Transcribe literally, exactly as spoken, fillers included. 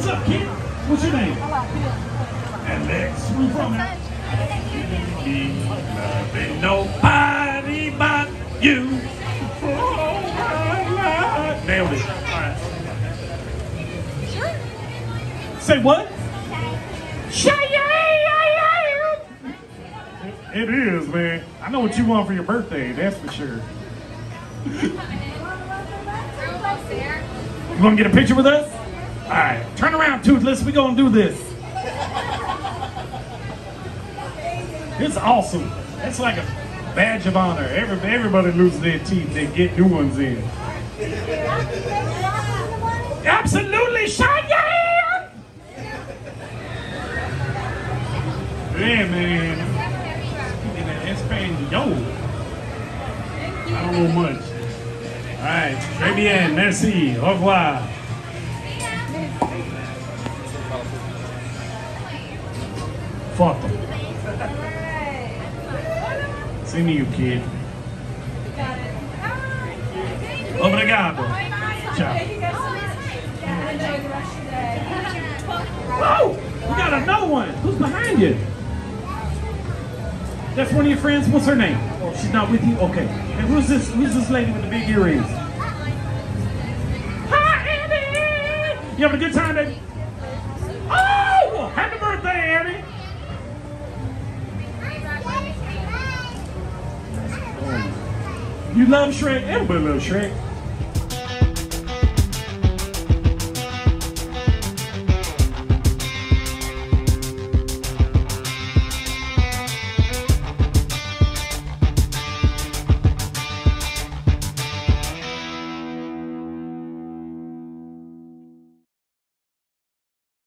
What's up, kid? What's your name? Alex. Where you from, man? Loving nobody but you for all my life. Nailed it. All right. Sure. Say what? It is, man. I know what you want for your birthday, that's for sure. You want to get a picture with us? All right, turn around, Toothless. We're going to do this. It's awesome. It's like a badge of honor. Every, everybody loses their teeth. They get new ones in. Absolutely, Cheyenne! Yeah, man. Yo, I don't know much. All right, très bien, merci, au revoir. Fuck them. It's in you, kid. Obrigado. Ciao. Whoa, we got another one. Who's behind you? That's one of your friends? What's her name? Oh, she's not with you? Okay. And who's this who's this lady with the big earrings? Hi, Annie! You having a good time, baby? Oh! Happy birthday, Annie! Oh. You love Shrek? Everybody loves Shrek.